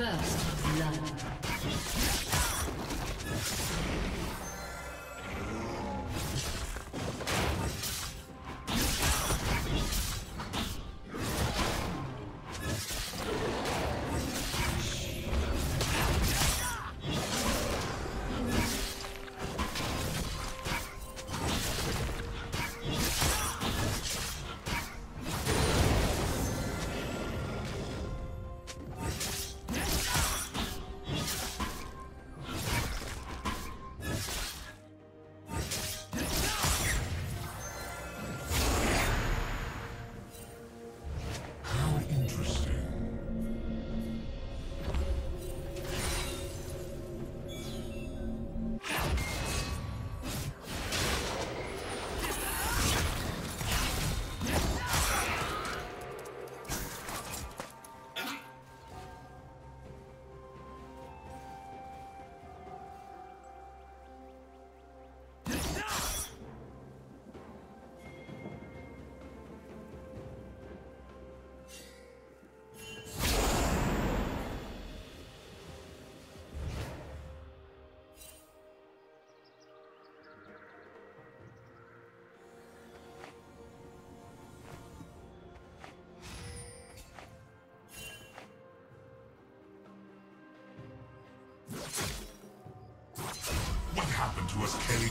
First blood. Happened to us, Kelly?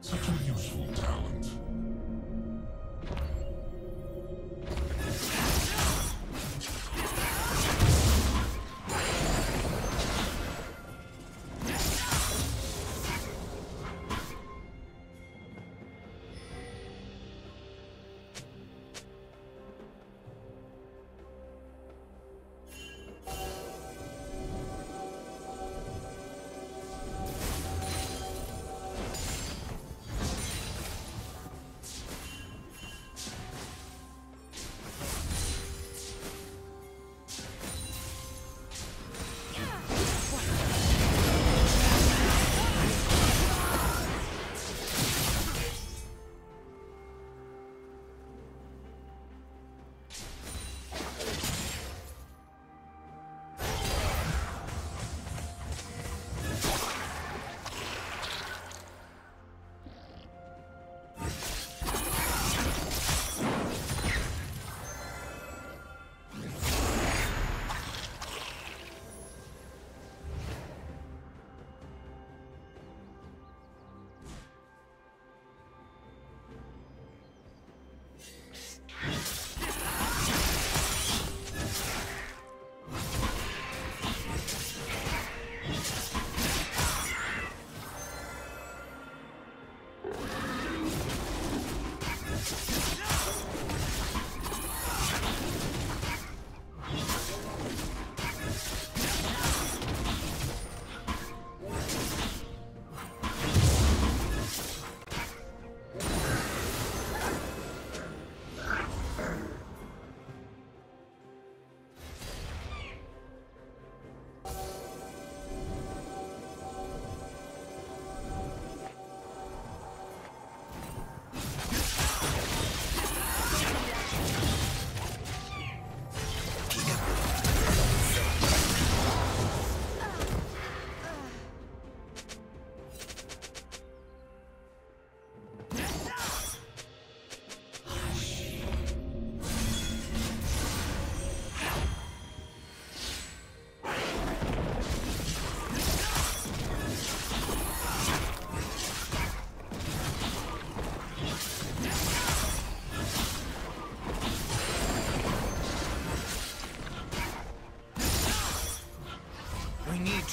Such a useful talent.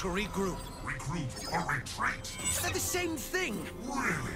to regroup. Regroup or retreat? They're the same thing! Really?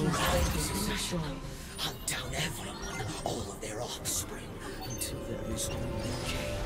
Use hunt down everyone, all of their offspring, until there is only Cain.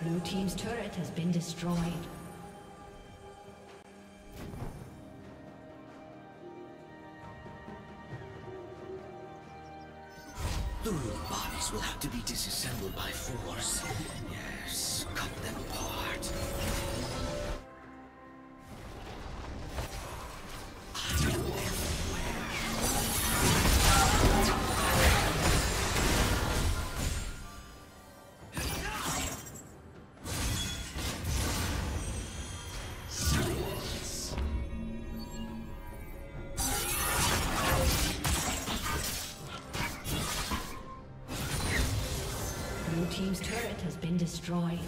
Blue team's turret has been destroyed. The root bodies will have to be disassembled by force. Yes, cut them apart. Team's turret has been destroyed.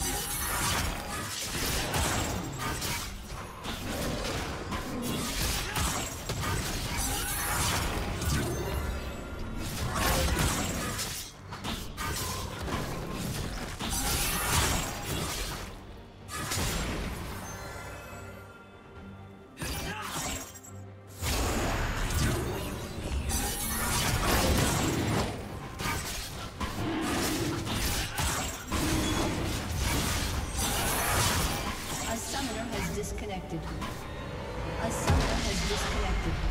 Disconnected. A summoner has disconnected.